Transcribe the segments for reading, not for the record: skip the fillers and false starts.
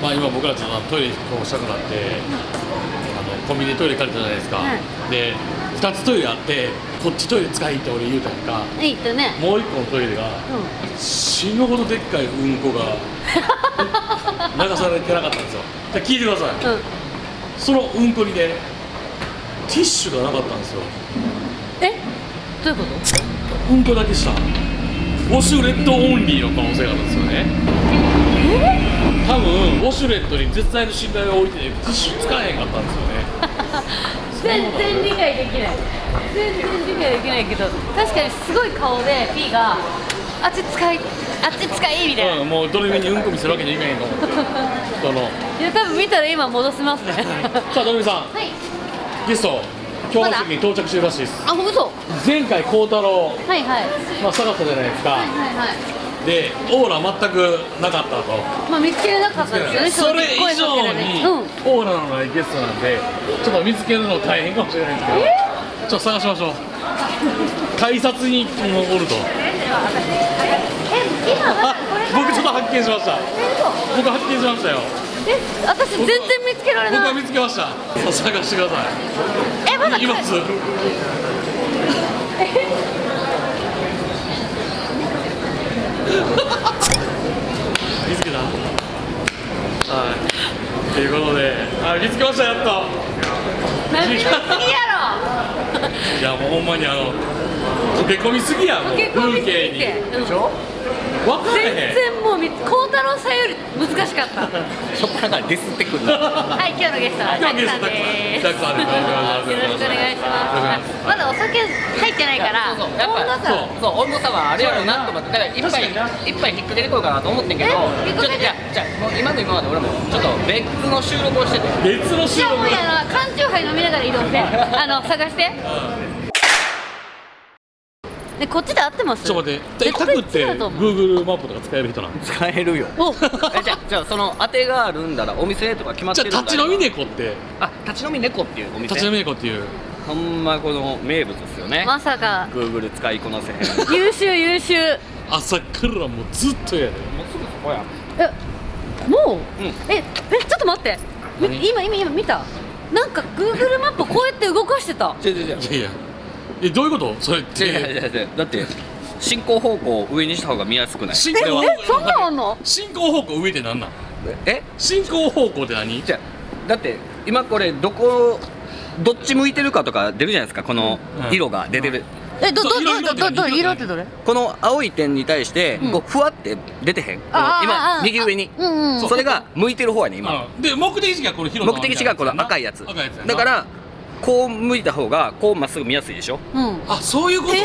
まあ今僕らちょっとトイレ引っ越したくなって、コンビニでトイレ借りたじゃないですか。で2つトイレあって、こっちトイレ使いって俺言うたんか、もう1個のトイレが死ぬほどでっかいうんこが流されてなかったんですよ。聞いてください。そのうんこにね、ティッシュがなかったんですよ。え、どういうこと？うんこだけした。ウォシュレットオンリーの可能性があるんですよね。多分ウォシュレットに絶対の信頼を置いてティッシュ使えへんかったんですよね。全然理解できない、全然理解できないけど、確かにすごい顔で P があっち使いあっち使いみたいな、もうドレミにうんこ見せるわけにはいかへんと思って人のいや多分見たら今戻せますね。さあドレミさん、はい、ゲスト今日の席に到着してるらしいです。あ、嘘。前回孝太郎、はいはい、まあ探したじゃないですか。はいはいはい。でオーラ全くなかったと、まあ見つけなかったですよね。それ以上にオーラのないゲストなんで、ちょっと見つけるの大変かもしれないんですけど、ちょっと探しましょう。改札におると、僕ちょっと発見しました。僕発見しましたよ。え、私全然見つけられない。僕は見つけました。探してください。え、まだいます。見つけた。はい。ということで、あ、見つけましたやっと。何見すぎやろ。いやもうほんまに溶け込みすぎや。もう風景に。でしょ。全然もう孝太郎さんより難しかった。しょっぱなディスってくる。はい、今日のゲストはたくさんです。よろしくお願いします。まだお酒入ってないから温度差はあれやろうなと思って、だから一杯引っ掛けてこようかなと思ってんけど、じゃあ今の今まで俺もちょっと別の収録をしてて、別の収録じゃあもう缶酎ハイ飲みながら移動して探してで、こっちで合ってます？ちょっと待って、タクって Google マップとか使える人なの？使えるよ。じゃあその当てがあるんだらお店とか決まってるんだよ。じゃあ立ち飲み猫って、あ、立ち飲み猫っていうお店、立ち飲み猫っていうほんまこの名物ですよね。まさか Google 使いこなせへん。優秀優秀。朝からもうずっとやで。もうすぐそこや。え、もう？え、ちょっと待って、今見た、なんか Google マップこうやって動かしてた。違うえ、どういうことそれって。だって進行方向を上にした方が見やすくない？え、そんなんあんの？進行方向上って何なん？え、進行方向って何？じゃだって今これどっち向いてるかとか出るじゃないですか、この色が出てる。え、色ってどれ？この青い点に対してこうふわって出てへん、今右上に。それが向いてる方やね今で。目的地がこの目的地がこの赤いやつだから、こう向いた方がこうまっすぐ見やすいでしょ。あ、そういうこと。え、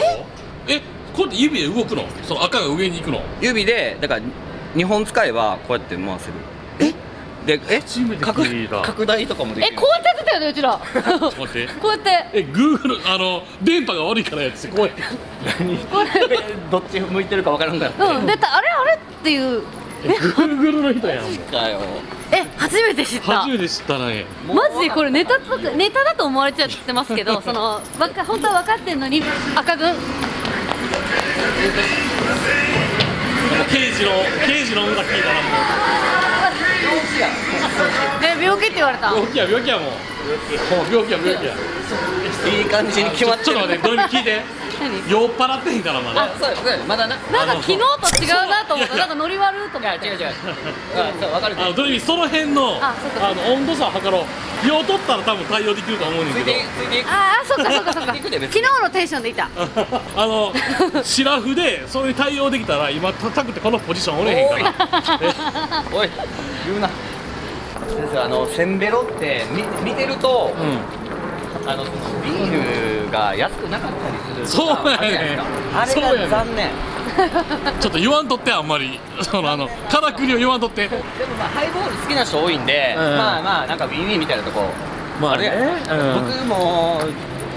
こうやって指で動くの？その赤が上に行くの？指でだから2本使えばこうやって回せる。えで、拡大とかもできる。え、こうやってたよねうちら。こうやって。え、Google電波が悪いからやつこうやって。何？どっち向いてるかわからんから。で、あれっていう。Google の人やん。え、初めて知った。初めて知ったね。マジでこれネタだと思われちゃってますけど、その本当は分かってんのに赤軍刑事の音楽聞いたらもう病気や。え、病気って言われた。病気やもう病気や。いい感じに決まってる。ちょっと待って、どれ聞いて。酔っ払ってへんからまだ。あ、そうですまだな。なんか昨日と違うなと思った。なんかノリ悪いと思って。違う。わかる。ドレミその辺の温度差測ろう。よう取ったら多分対応できると思うんですけど。ああ、そっか。昨日のテンションでいた。シラフでそれに対応できたら今叩くってこのポジションおれへんから。おい言うな。先生せんべろって見てると。ビールが安くなかったりする。そうやね。あれが残念。ちょっと言わんとって、あんまりからくりを言わんとって。でもまあハイボール好きな人多いんで、まあなんかウィンウィンみたいなとこまあね。僕も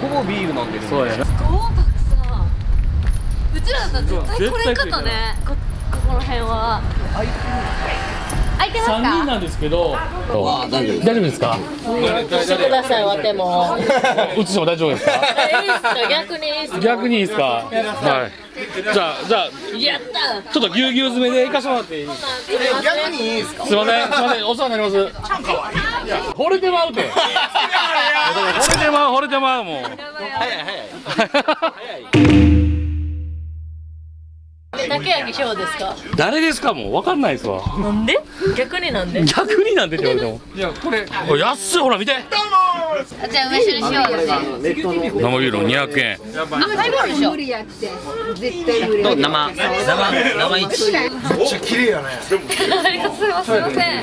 ほぼビール飲んでるんで。そうやね。合格さ、うちらだったら絶対これかったね。この辺は3人なんですけど、大丈夫ですか？映してください、わても。映しても大丈夫ですか？逆にいいですか？はい。じゃあやったちょっとぎゅうぎゅう詰めで行かせてもらっていいですか？逆にいいですか？すいません、すいません、お世話になります。ちゃんかわいい惚れてまうて惚れてまうもう早い竹谷翔ですか？誰ですかもう分かんないですわ。なんで？逆になんでって言われても。いやこれ安いほら見て。あじゃあ梅酒にしようよね。生ビール200円。あハイボールでしょ。無理やって絶対無理。生一。めっちゃ綺麗やね。ありがとうございます。すいません。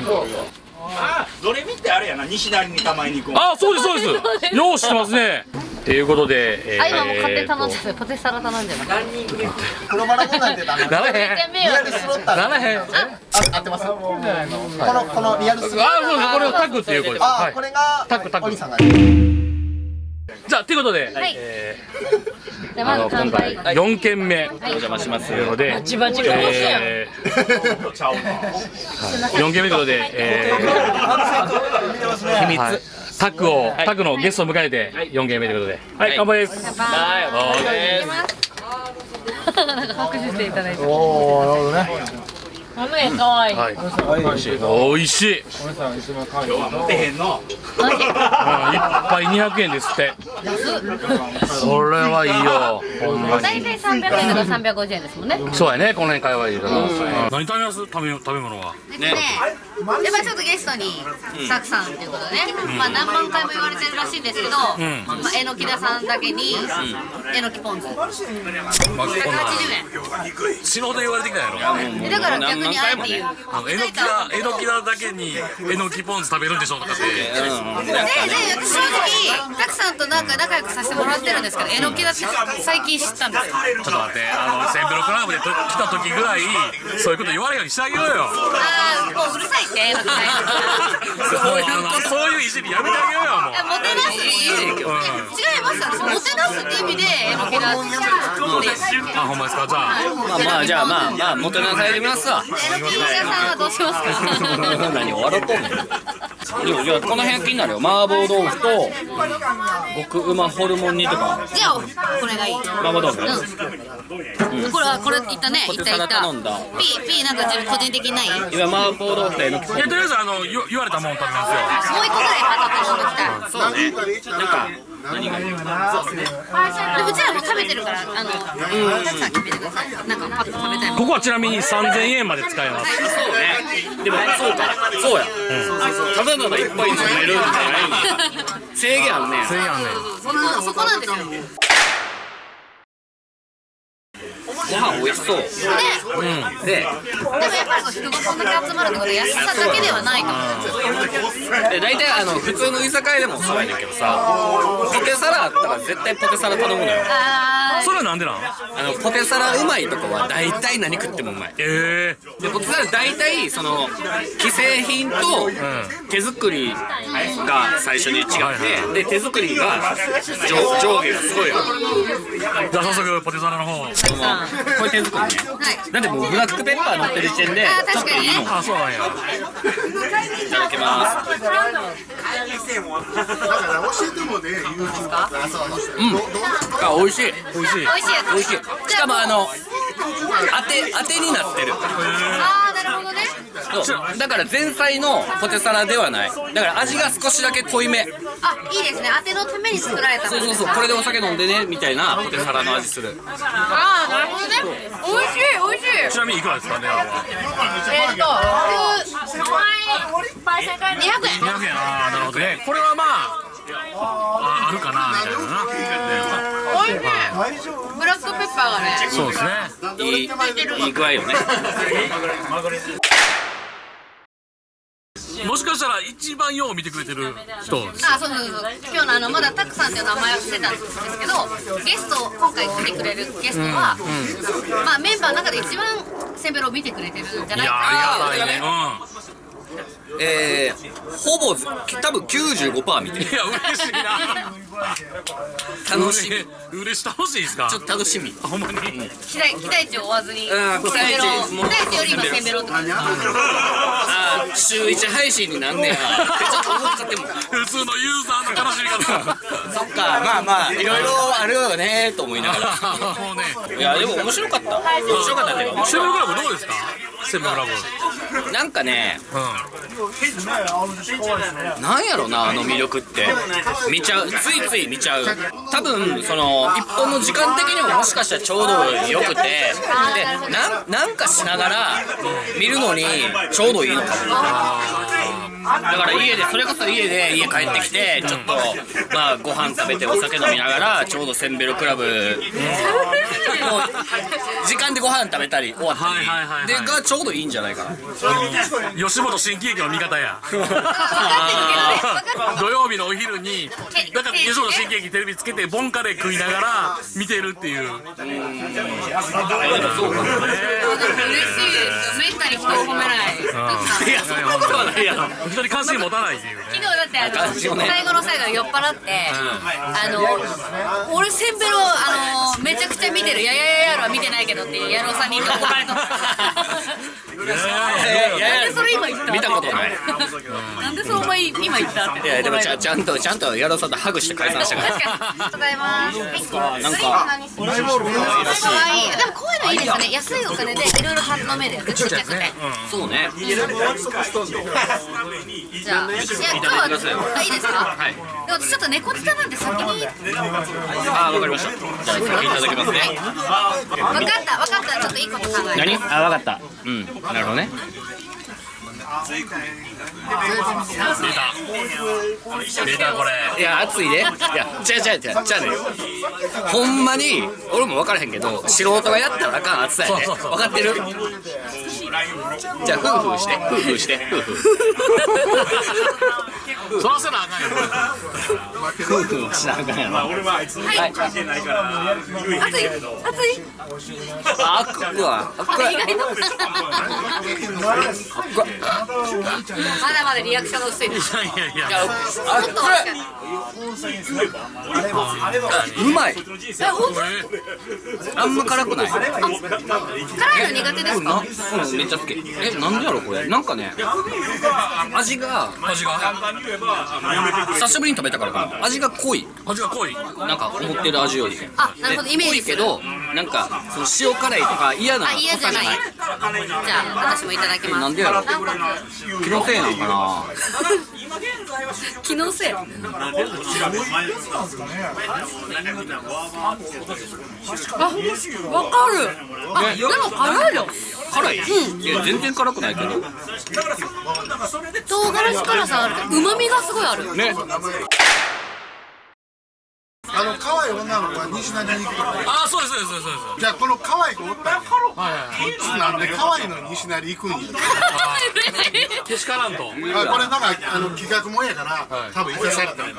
あどれ見てあれやな西成に構えに行こう。あそうですそうです。よう知ってますね。ということで、今もう勝手頼んじゃない、ポテサラ頼んじゃない。何人組？黒バラもなんてダメ。ならへん。合ってます。このリアルスロッター。あ、そうです。これをタクっていうこれ。あ、これがタク。お兄さんが。じゃあということで、今回4軒目お邪魔しますので、4軒目ということで、秘密。タクのゲストを迎えて4軒目ということで、はい、乾杯です。なんか拍手していただいて。おお、なるほどね。可愛い。美味しい。おいしい。今日は持てへんの。1杯200円ですって。それはいいよ。大体300円とか350円ですもんね。そうやね、この辺会話いいから。何食べます？食べ物は。ね。やっぱりちょっとゲストにサクさんということでね、まあ何万回も言われてるらしいんですけど、えのきださんだけにえのきポン酢180円死ぬほど言われてきたやろ。だから逆にあえて言うえのきだだけにえのきポン酢食べるんでしょうとかって。で私正直サクさんとなんか仲良くさせてもらってるんですけど、えのきだって最近知ったんですよ。ちょっと待って、センブロクラブで来た時ぐらいそういうこと言われるようにしてあげようよ。ああもううるさい。そういういじりやめてあげようよ。もうもてなす違いますもてなすって意味でえのきだあほんまですか。じゃあまあもてなされますわ。えのきださんはどうしますか？何笑ってんの。じゃあこの辺気になるよ。麻婆豆腐と極うまホルモン煮とか。じゃあこれがいい麻婆豆腐。これいったね。いったピーなんか自分個人的ない今麻婆豆腐えのき。とりあえず言われたもん食べますよ。もう一個ぐらいまた頼んできた。そうね。なんか何がいいかな。そうね。でうちらも食べてるからたくさん決めてください。なんかパッと食べたい。ここはちなみに3000円まで使えます。そうね。でもそうかそうや。ただただいっぱい飲めるんじゃないの。制限あるね。そこなんですよ。ご飯美味しそう。でもやっぱり人がこんだけ集まるってことは安さだけではないと思うんで、大体普通の居酒屋でもそうやねんけどさ、ポテサラあったら絶対ポテサラ頼むのよ。それはなんでなん？ポテサラうまいとこは大体何食ってもうまい。でポテサラ大体その既製品と手作りが最初に違ってで手作りが上下がすごいよ。じゃあ早速ポテサラの方。これ手作りね。なんでもうブラックペッパー乗ってる時点でちょっといいの。あ、そうなんや。いただきます。うん。あ、美味しい。美味しい。しかも当てになってる。ああ、なるほどね。そう。だから前菜のポテサラではない。だから味が少しだけ濃いめ。あ、いいですね。当てのために作られた。そう。これでお酒飲んでねみたいなポテサラの味する。ああ、なるほど。美味しい。ちなみにいくらですかね。200円。200円。ああ、なるほどね。これはまああるかなみたいな。美味しい。ブラックペッパーがね。そうですね。いい具合よね。もしかしたら一番よう見てくれてる人。あ、そう。今日のまだたくさんっていう名前をしてたんですけど、ゲスト今回来てくれるゲストは、まあメンバーの中で一番セベロを見てくれてるんじゃないかな。いやね。ほぼ多分 95% 見てる。いや嬉しいな。楽しみ。嬉し楽しいですか？ちょっと楽しみ。ほんまに。期待値を追わずに。期待値より今攻めろとか。ああ、週一配信になんねや。ちょっと思っちゃっても。普通のユーザーの楽しみ方。そっか、まあまあいろいろあるよねと思いながら。いやでも面白かった。面白かったね。セブンラブどうですか？セブンラブ。なんかね。なんやろな、あの魅力って見ちゃう、ついつい見ちゃう。多分その一本の時間的にももしかしたらちょうどよくて、でなんかしながら見るのにちょうどいいのかも。だから家で、それこそ家帰ってきて、ちょっとまあご飯食べてお酒飲みながら、ちょうどセンベロクラブの時間でご飯食べたり終わったりでがちょうどいいんじゃないかな。吉本新喜劇の味方や。土曜日のお昼にだから吉本新喜劇テレビつけてボンカレー食いながら見てるっていう。嬉しいです。めったに人を褒めない。いやそんなことはないやろ。人に関心持たないっていうね。昨日だって最後の最後酔っ払って、俺センベロめちゃくちゃ見てる、いやいやいやろは見てないけどって野郎3人と怒られとった。なんでそれ今言った？見たことない。なんでそのお前今言ったって。いやでもちゃんと野郎さんとハグして解散したから。確かに。ありがとうございます。なんかこういうのいいですね。安いお金でいろいろ飲めるやつ。そうね。じゃあ、いや、今日は、いいですか。はい。でも、ちょっと猫舌なんで、先に。ああ、わかりました。じゃあ、いただきますね。わかった、ちょっといいこと考え。何、あ、わかった。うん、なるほどね。出たこれ。いや熱いね。いや違うね。ほんまに俺も分からへんけど、素人がやったらあかん熱さやね。分かってる？じゃあ夫婦してそらせなあかんやろ。夫婦はしなあかんやろ。はい。熱い熱い。あっくわあっくわ。まだまだリアクションが薄い。いや、あっこれうまい。あんま辛くない。辛いの苦手ですか？めっちゃ好き。なんでやろこれ。なんかね、味が久しぶりに食べたからかな。味が濃い。なんか思ってる味より。あ、なるほど、イメージ。濃いけどなんかその塩辛いとか嫌な。嫌じゃない。じゃあ私もいただきます。なんでやろ。気のせいなのかな。気のせい。あ、わかる。あ、でも辛いよ。辛い。うん。いや全然辛くないけど。唐辛子辛さある。旨味がすごいある。ね。可愛い女の子が西成に行くとか。ああ、そうです。じゃあこの可愛い子おったら、こいつなんで可愛いのに西成行くんや。けしからんと。これなんか企画もんやから多分生かされたんだ。い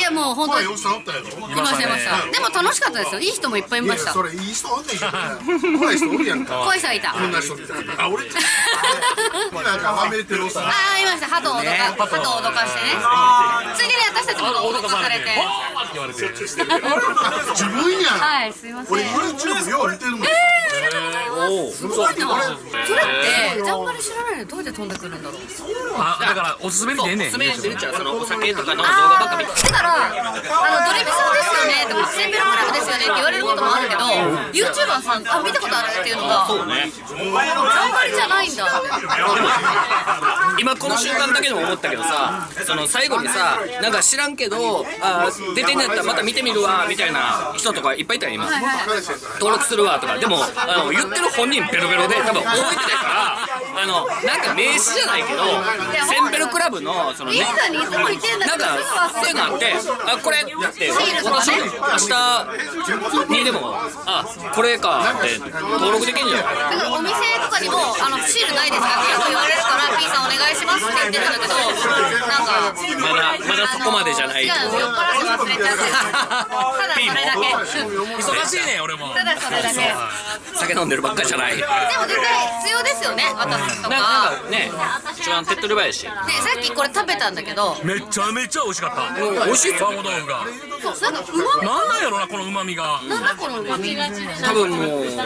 やもう本当に。可愛いおっさんおったやろ。いました。でも楽しかったですよ。いい人もいっぱいいました。それいい人おんねん。怖い人おるやんか。怖い人いた。こんな人いた。あ、俺。なんかはめれてるおっさん。ああ、いました。鳩を脅かしてね。次に私たちも脅かされて。言われて。自分やん。はい、すみません。俺 YouTube よう見てるもん。すごいね。それってジャンバル知らないのどうやって飛んでくるんだろう。あ、だからおすすめに出んねん。おすすめに出るじゃん。そのお酒とかの動画ばっか見て。だからドレミソンですよねとかセンベロクラブですよねって言われることもあるけど、YouTuber さんあ見たことあるっていうのが。そうね。ジャンバルじゃないんだ。今この瞬間だけでも思ったけどさ、その最後にさ、なんか知らんけど出てんだったらまた見てみるわみたいな人とかいっぱいいたよ今。登録するわとかでも言ってる本人ベロベロで多分覚えてないからなんか名刺じゃないけどセンベロクラブのそのね、なんかそういうのあって、あこれって私明日にでもあこれかって登録できるんじゃない。だからお店とかにもシールないですかって言われるから P さんお願いしますって言ってるんだけど、なんかまだそこまでじゃない。忘れちゃう。ただそれだけ。忙しいね俺も。ただそれだけ。酒飲んでるばっかりじゃない。でも絶対必要ですよね。私とかね、一番手っ取り早いしね。さっきこれ食べたんだけどめちゃめちゃ美味しかった。美味しい麻婆豆腐がそう、なんかうまみなんなんやろな、この旨味が。なんだこの旨味が多分もうす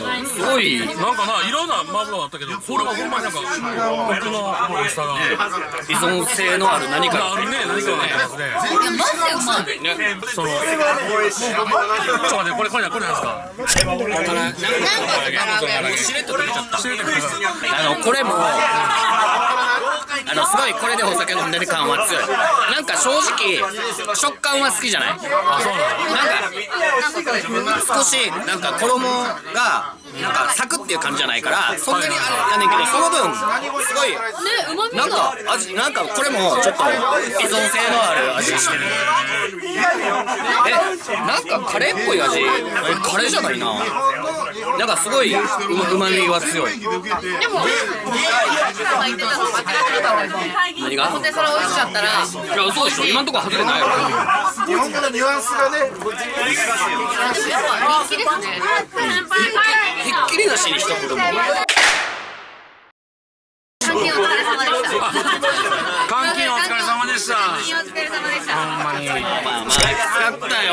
ごいなんかないろんな麻婆だったけど、これはほんまになんか僕の美味しさが依存性のある何かあるね、何かね。いやマジでうまいね。そのちょっと待って、これなんですか。これもすごい、これでお酒飲んでる感は強い。なんか正直食感は好きじゃない。なんか少しなんか衣がなんかサクっていう感じじゃないからそんなにあれやねんけど、その分すごいなんか味、なんかこれもちょっと依存性のある味してる。なんかカレーっぽい味、カレーじゃないな。なんかすごい旨味は強い。でもね、ゆきさんが言ってたの間違ってたんだよね。何が？ポテサラ美味しかったら。いや、そうでしょ。今んとこ外れないよ。日本語のニュアンスがね、こっちに難しいよ。でもやっぱ人気ですね。ひっきりなしに一言も。監禁お疲れ様でした。監禁お疲れ様でした。ほんまに。まあまあ使ったよ。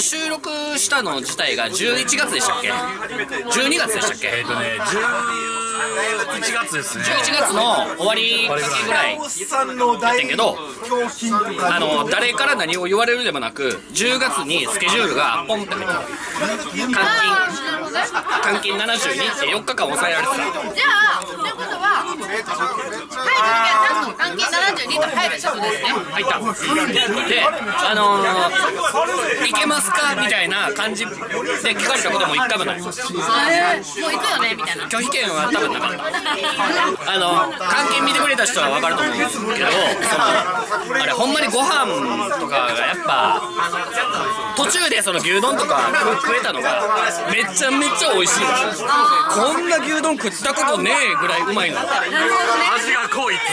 収録したの自体が11月でしたっけ、12月でしたっけ、11月ですね。11月の終わりぐらいだったけど、誰から何を言われるでもなく10月にスケジュールがポンって入った監禁72って4日間抑えられてた。じゃあということは入る時はちゃんと監禁72と入るシャツですね。入ったで、いけますかみたいな感じで聞かれたことも一回もない。もう行くよねみたいな拒否権は多分なかった。監禁見てくれた人は分かると思うんですけど、あれほんまにご飯とかがやっぱ途中でその牛丼とか食えたのがめちゃめちゃ美味しいです。こんな牛丼食ったことねえぐらいうまいの。味が濃いってね。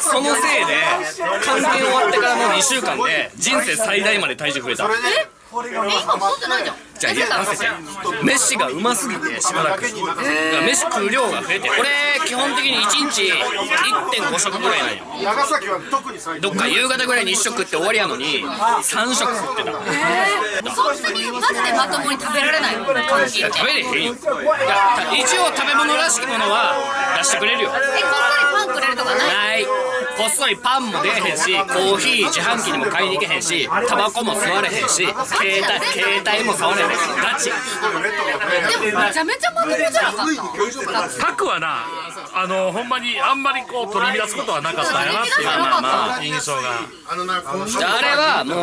そのせいで監禁終わってからもう2週間で人生最大まで体重増えた。今戻ってないじゃん。じゃあいや飯がうますぎてしばらく飯食う量が増えて、俺基本的に1日 1.5 食ぐらいなんよ。長崎は特に最近どっか夕方ぐらいに1食食って終わりやのに3食食ってた。そんなにマジでまともに食べられないの。食べれへんよ。一応食べ物らしきものは出してくれるよ。こっそりパンくれるとかない。こっそりパンも出えへんし、コーヒー自販機にも買いに行けへんし、タバコも吸われへんし、携帯も触れへんし、ガチ。でもめちゃめちゃまともじゃなかった。タクはな、ほんまにあんまりこう取り乱すことはなかったんやなっていう印象が。あれはも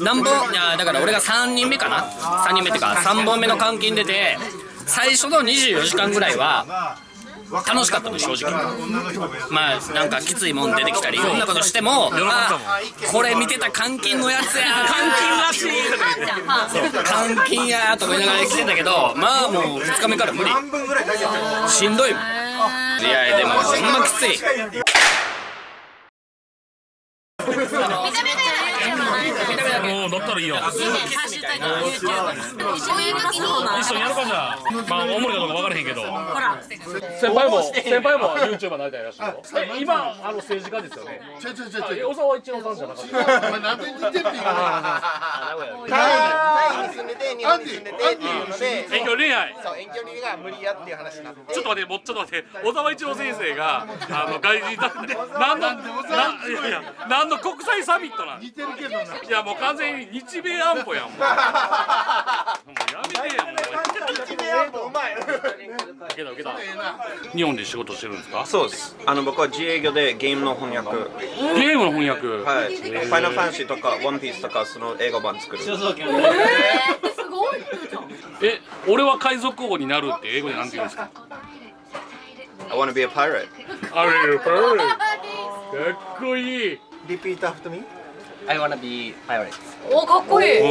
う何本、いやだから俺が3人目かな、3人目っていうか3本目の監禁出て最初の24時間ぐらいは楽しかったの正直。まあなんかきついもん出てきたりいろんなことしても、これ見てた監禁のやつや監禁らしい監禁やと思いながら来てたけど、まあもう2日目から無理しんどいもん。いやでもほんまきつい。もう乗ったらいいよ。そういう時に一緒にやるかじゃあ。まあおもろいかどうか分からへんけど。先輩も YouTuber になりたいらしいよ。今政治家ですよね。小沢一郎さんじゃなかった。なんで似てる？タイに住んでて日本に住んでてっていうので遠距離恋愛。そう遠距離が無理やっていう話になって。ちょっと待って、もうちょっと待って。小沢一郎先生が外人なんで何の国際サミットなん。似てるけどな。いやもう完全に日米安保やん。もうやめてよ。日米安保うまい。受けた。日本で仕事してるんですか？そうです。僕は自営業でゲームの翻訳。ゲームの翻訳。はい。ファイナルファンシーとかワンピースとかその英語版作る。すごい。俺は海賊王になるって英語でなんて言うんですか？ I wanna be a pirate. Are you a pirate? かっこいい。Repeat after me.I wanna be pirates. お、かっこいい。お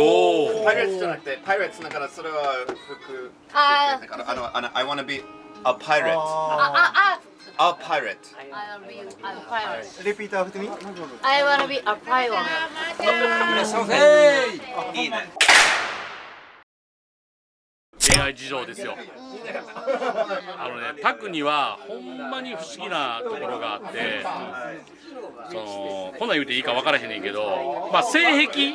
お。pirates じゃなくて pirates だからそれは服。ああ。だからI wanna be a pirate. a pirate. I wanna be a pirate. Repeat after me. I wanna be a pirate. いらっしゃいませ。いいね。恋愛事情ですよ。パクにはほんまに不思議なところがあって、そのこんなん言うていいか分からへんねんけど、まあ、性癖、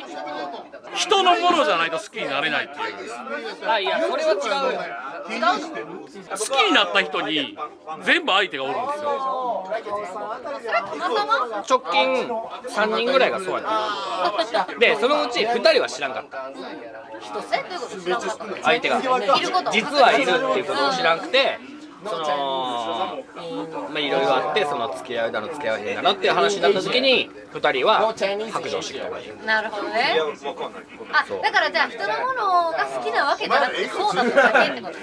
人のものじゃないと好きになれないっていう。あ、いやそれは違うよ。好きになった人に全部相手がおるんですよ。直近3人ぐらいがそうやってる。でそのうち2人は知らんかった。相手が実はいるっていうことを知らんくて、そのまあいろいろあって、その付き合いだの付き合いへんだなっていう話になった時に2人は白状してきた方がいい。なるほどね。あ、だからじゃあ人のものが好きなわけじゃなくてそうなのだけってこと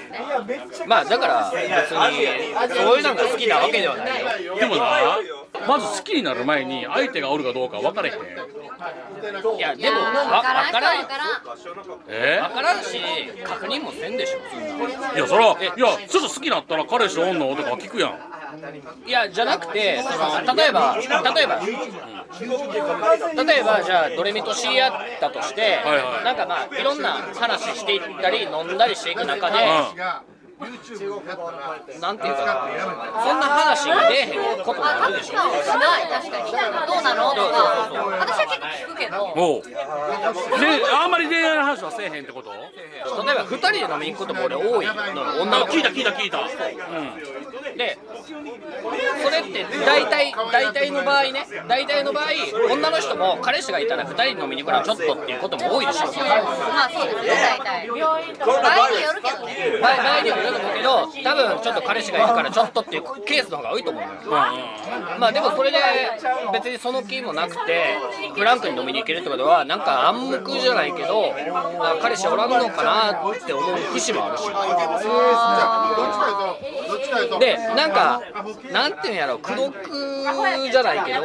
ですね。まあだから別にそういうのが好きなわけではないよ。でもな、まず好きになる前に相手がおるかどうか分からへん。いやでも分からんよ。分からんし確認もせんでしょ。いやそら、いやちょっと好きになったら彼氏おんのとか聞くやん。いやじゃなくて、その例えばじゃあドレミと知り合ったとして、なんかまあいろんな話していったり飲んだりしていく中で、なんていうかな、そんな話が出えへんこともあるでしょ。しない。確かに。どうなのとか私は結構聞くけど、あんまり恋愛の話はせえへんってこと。例えば2人で飲みに行くことも俺多いの。女の子聞いたで、それって大体の場合女の人も彼氏がいたら2人飲みに行くのはちょっとっていうことも多いでしょ。まあそうですね。大体場合によるけどね。場合によるけど、多分ちょっと彼氏がいるからちょっとっていうケースの方が多いと思う。まあでもそれで別にその気もなくてフランクに飲みに行けるってことは、なんか暗黙じゃないけど彼氏おらんのかなって思う節もあるし。でなんかなんていうんやろう、苦毒じゃないけど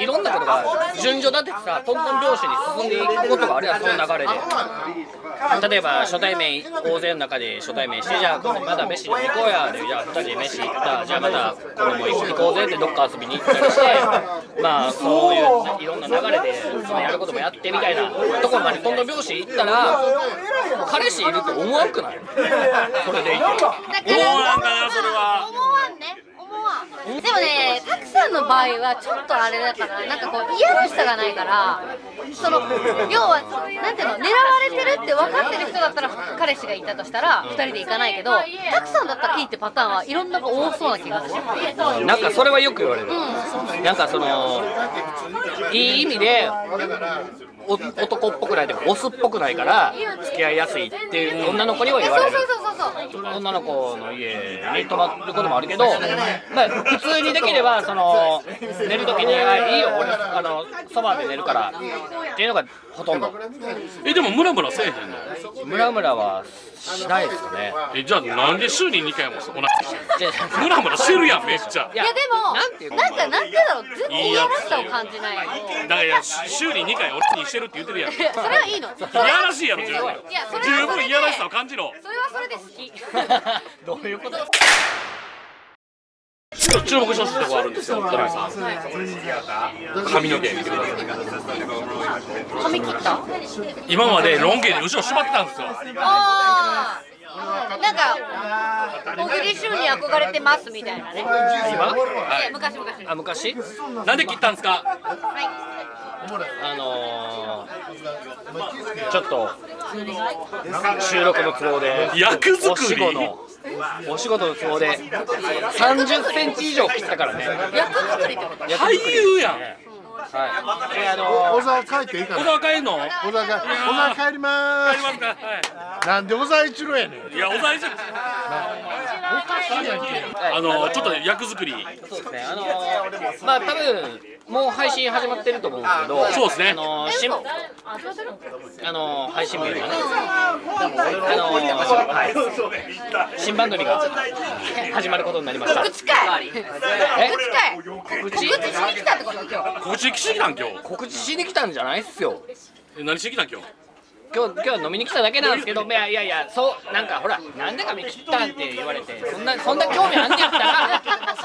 いろんなことが順序立ててさ、トントン拍子に進んでいくことがあるやん。その流れで例えば初対面、大勢の中で初対面して、じゃあ今度まだ飯行こうやで、じゃあ2人で飯行った、じゃあまたこれも行こうぜってどっか遊びに行ったりして、まあそういういろんな流れでそのやることもやってみたいなところまでトントン拍子行ったら、彼氏いると思わんくない？それでいて思わんかな。それは思わんね。でもね、たくさんの場合はちょっとあれだから、なんかこう嫌な人がないから、その要はなんていうの、狙われてるって分かってる人だったら彼氏がいたとしたら2人で行かないけど、たくさんだったらいいってパターンはいろんなの多そうな気がする。なんかそれはよく言われる、なんかそのいい意味で男っぽくないでもオスっぽくないから付き合いやすいっていう女の子には言われる。女の子の家に泊まることもあるけど、まあ普通にできればその寝るときに「いいよ俺そばで寝るから」っていうのがほとんど。でもムラムラせえへんの？ムラムラはしないですよね。じゃあなんで週に2回もそこなムラムラしてるやんめっちゃ。いやでもなんかなんてだろう、ずっと嫌らしさを感じない。だから週に2回俺にしてるって言ってるやん。それはいいの。いやらしいやろ十分。十分いやらしさを感じろ。それはそれで好き。どういうこと？注目してほしいところあるんですよ、ドラミさん。髪の毛見てください。髪切った？今までロン毛で後ろ縛ってたんですよ。ああ、なんか小栗旬に憧れてますみたいなね。昔。あ、昔？なんで切ったんですか？ちょっと収録の都合で役作りのお仕事の都合で30センチ以上切ったからね。役作りって俳優やん。はい。小沢帰っていいかな。小沢帰るの？小沢帰ります。帰りますか。はい。なんで小沢一郎やねん。いや小沢一郎。ちょっと役作り。そうですね。まあ多分もう配信始まってると思うんですけど。そうですね。配信日がね。新番組が始まることになりました。告知会。告知しに来たってこと今日。告知しに来たんじゃないっすよ。何しに来たん今日？今日飲みに来ただけなんですけど、いやそうなんかほらなんで髪切ったんって言われて、そんな興味あんねやったら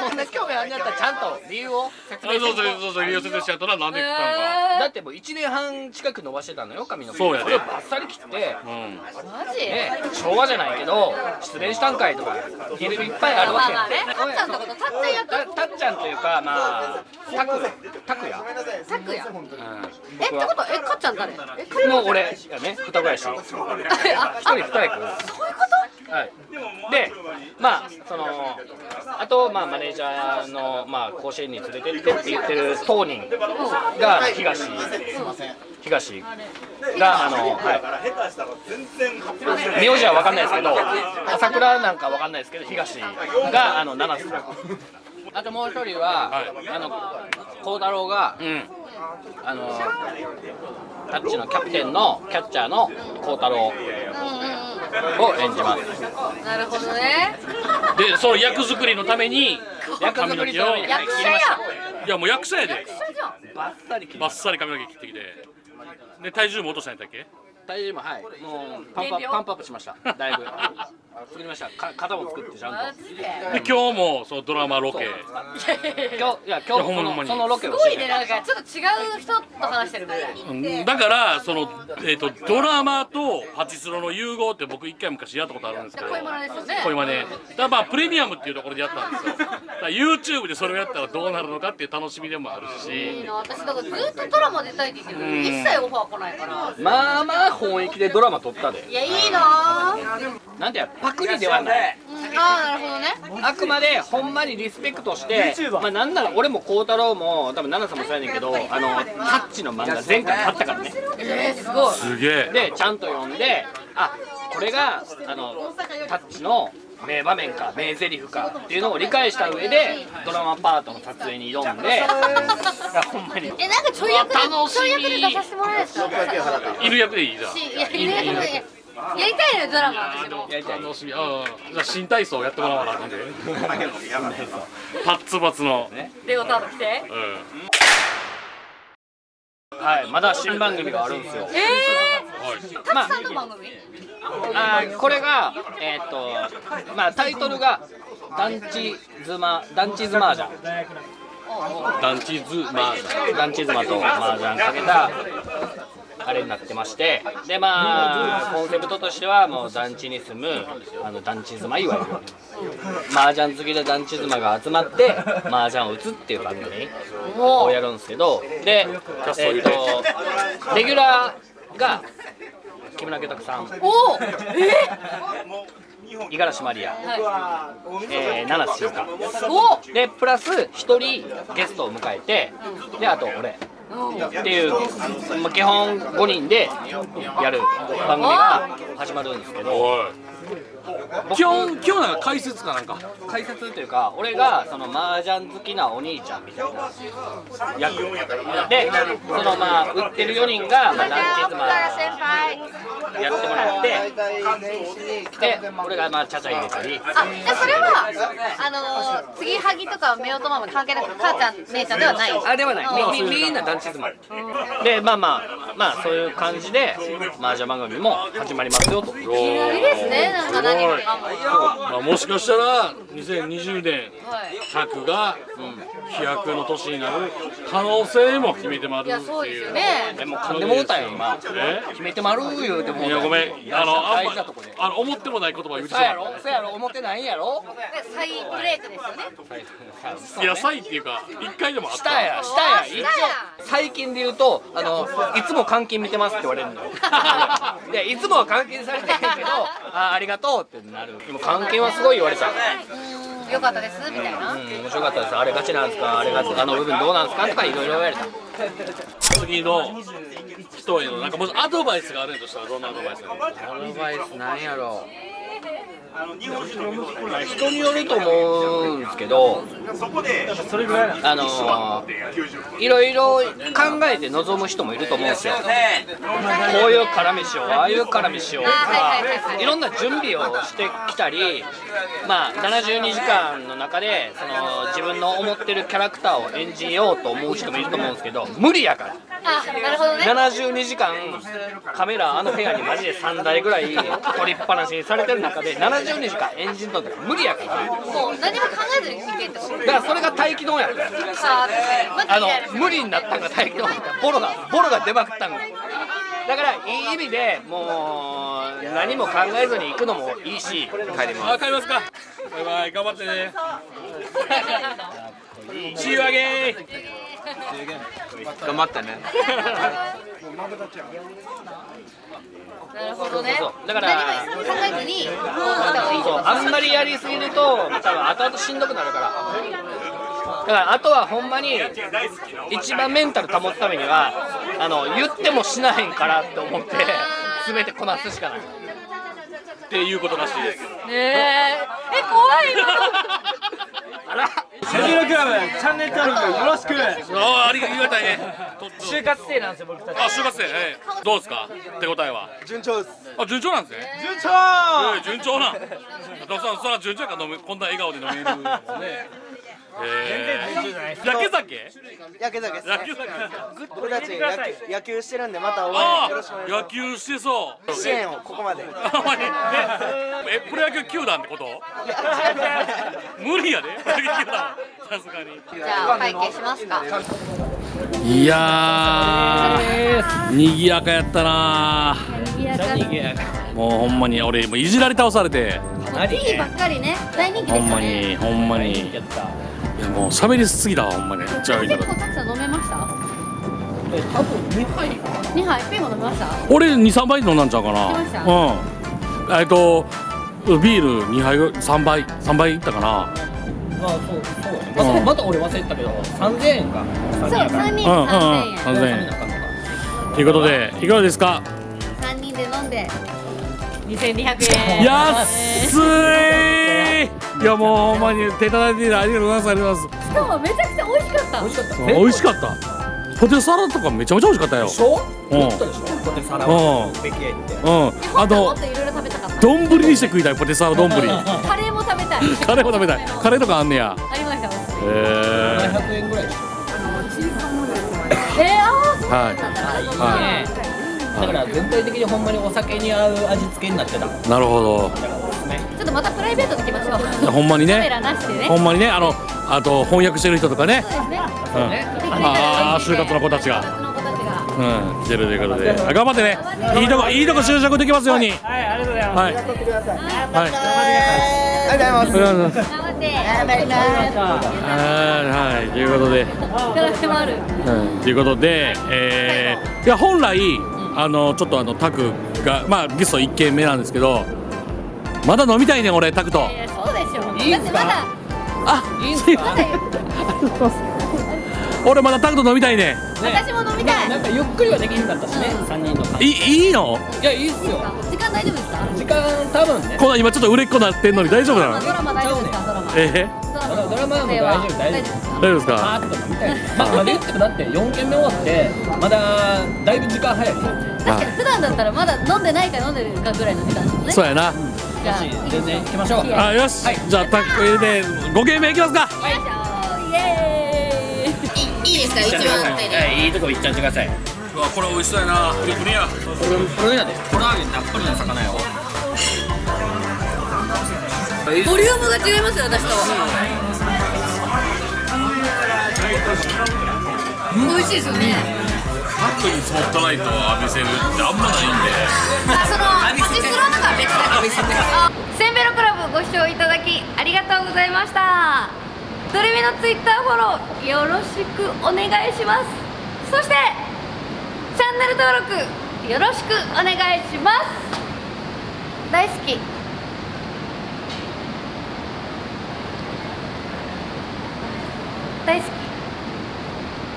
そんな興味あんねやったらちゃんと理由を説明しちゃうとな。なんで切ったのか。だってもう1年半近く伸ばしてたのよ、髪の毛。そうやで。これをバッサリ切って、マジね、昭和じゃないけど失恋したんかいとか言えるいっぱいあるわけや。たっちゃんってこと、たっちゃんやった。たっちゃんというか、まあたくや。えってこと、えかっちゃん誰？もう俺やね、双子やし。一人二役。そういうこと？はい。で、まあそのあとまあマネージャーのまあ甲子園に連れてってって言ってる当人が東が名字は分かんないですけど、朝倉なんか分かんないですけど、東が七瀬さん。あともう一人は孝太郎がタッチのキャプテンのキャッチャーの孝太郎を演じます。なるほどね。でその役作りのために髪の毛を切りました。いやもう役者やで。バッサリ髪の毛切ってきて、で体重も落としたんやったっけ。体重もはい、もうパンプアップしました。だいぶ作りました。肩も作ってちゃんと。で今日もそのドラマロケ、今日そのロケをして、すごいね、なんかちょっと違う人と話してるみたい。だからそのドラマとパチスロの融合って僕一回昔やったことあるんですけど、恋マネですよね。恋マネだからプレミアムっていうところでやったんですよ。だから YouTube でそれをやったらどうなるのかっていう楽しみでもあるし。いいな。私だからずっとドラマ出たいって言ってるけど一切オファー来ないから。まあまあ本域でドラマ撮ったで。いやいいな。なんてやパクリではない。ああなるほどね。あくまでほんまにリスペクトして、まあなんなら俺も孝太郎も多分奈々さんもそうやねんけど、タッチの漫画前回買ったからね。すごい。すげえ。でちゃんと読んで、あこれがタッチの名場面か名台詞かっていうのを理解した上でドラマパートの撮影に挑んで、ほんまに。えなんかちょい役で出させてもらえないですか。いる役でいいじゃん。いる役でいい。やりたいのドラマ。私もやりたい。楽しみ。じゃあ新体操やってもらわなあかんで。パッツバツのレオタード着て。はい、まだ新番組があるんですよ。たくさんの番組。これがまあタイトルが団地妻じゃん。団地妻と麻雀かけた。あれになってまして、でまあコンセプトとしてはもう団地に住む団地妻いわゆる麻雀好きで団地妻が集まって麻雀を打つっていう番組をやるんですけど、でレギュラーが木村家拓さん、五十嵐マリア、七瀬静香でプラス一人ゲストを迎えて、であと俺っていう基本5人でやる番組が始まるんですけど、今日なんか解説かなんか解説というか、俺がその麻雀好きなお兄ちゃんみたいな役で、そのまあ売ってる4人が団地妻やってもらって、で俺がまあちゃちゃ入れたり。あじゃあそれは継ぎはぎとか夫とママ関係なく母ちゃん姉ちゃんではない。あではない。みんな団地妻で、まあそういう感じで麻雀番組も始まりますよと。いいですね。なんか何もしかしたら2020年100が飛躍の年になる可能性も決めてまるっていう。でも勘でもうたよ今。決めてまる言うても。いやごめん。思ってもない言葉言うてしまった。そうやろ思ってないやろ。再ブレイクですよね。いや再っていうか一回でもあった。下や。最近で言うといつも監禁見てますって言われるのよ。でいつもは監禁されてるけどありがとう。ってなる。でも関係はすごい言われた。良かったですみたいな。面白かったです。あれガチなんですか。あれガチあの部分どうなんですかとかいろいろ言われた。次の人へのなんかもしアドバイスがあるとしたらどんなアドバイスがある？アドバイスなんやろう。人によると思うんですけど、いろいろ考えて臨む人もいると思うんですよ。こういう絡みしよう、ああいう絡みしようとか、いろんな準備をしてきたり、まあ72時間の中でその自分の思ってるキャラクターを演じようと思う人もいると思うんですけど、無理やから。72時間カメラあの部屋にマジで3台ぐらい取りっぱなしにされてる中で、72ジオネジかエンジンとか無理やから、もう何も考えずに聞けんってことだから、それが大気丼やったよ。無理になったんが大気丼、ボロが出まくったんがだから、いい意味でもう何も考えずに行くのもいいし、帰ります。あ、帰りますか。バイバイ、頑張ってね。See you again。頑張ってね。なるほどね。だから何も考えずに、あんまりやりすぎると多分後々しんどくなるから。だからあとはほんまに一番メンタル保つためには言ってもしなへんからって思って全てこなすしかないっていうことらしいです。怖いあらセジロクラブチャンネル登録よろしく。ありがたいね。就活生なんですよ僕たち。あ、就活生、どうですか手応えは。順調です。あ、順調なんですね。順調。順調な。徳さん、そら順調やからこんな笑顔で飲めるんですね。野球してるんでまた応援よろしくお願いします。野球してそう。支援をここまで。プロ野球球団ってこと？無理やで。プロ野球球団。さすがに。じゃあ会計しますか。いやー、賑やかやったなー。もうほんまに俺もいじられ倒されて。いいばっかりね。大人気ですね。ほんまにほんまに。いやもう喋りすぎだわほんまに。めっちゃいい。結構たくさん飲めました。多分2杯ペイも飲めました。俺2、3杯飲んだんちゃうかな。うん。ビール2杯3杯いったかな。あそうそう。また俺忘れたけど3000円か。そう3000円。ということでいかがですか。3人で飲んで2200円。安い。いやもうほんまに手叩いていただいてありがとうございます。しかもめちゃくちゃ美味しかった。美味しかった。ポテサラとかめちゃめちゃ美味しかったよ。でしょ？ポテサラを食べきれって。もっといろいろ食べたかった。丼にして食いたいポテサラ丼。カレーも食べたい。カレーとかあんねや。ありました。700円ぐらい。だから全体的にほんまにお酒に合う味付けになってた。なるほど。またプライベートで来ましょう。ほんまにね。ほんまにね、あと翻訳してる人とかね。ああ、就活の子たちが。うん、来てるということで、頑張ってね。いいとこ就職できますように。はい、ありがとうございます。頑張ってください。ありがとうございます。頑張って。頑張ります。はい、ということで。ということで、いや、本来、ちょっとタクが、まあ、ゲスト1件目なんですけど。まだ飲みたいね俺タクト。そうでしょ。だってまだ。あ、いいんすか。俺まだタクト飲みたいね。私も飲みたい。なんかゆっくりはできなかったしね。3人とか。いいの？いやいいっすよ。時間大丈夫ですか？時間多分ね。この今ちょっと売れっ子なってんのに大丈夫なの？ドラマ大丈夫ですか？ドラマ。ドラマも大丈夫ですか？あーっと飲みたい。まあ言ってもだって4件目終わってまだだいぶ時間早い。確かに普段だったらまだ飲んでないか飲んでるかぐらいの時間ですね。そうやな。全然行きましょう。あ、よし。じゃあタッグで5軒目行きますか。はい。いいですか一番。いいとこ行っちゃってください。うわこれ美味しそうやな。プリプリや。これやで。コラーゲンたっぷりの魚よ。ボリュームが違いますよ私と。美味しいですよね。タックにスポットライトを浴びせるってあんまないんで、そのパチスロとかは別だけど、せんべろクラブご視聴いただきありがとうございました。ドレミのツイッターフォローよろしくお願いします。そしてチャンネル登録よろしくお願いします。大好き大好き。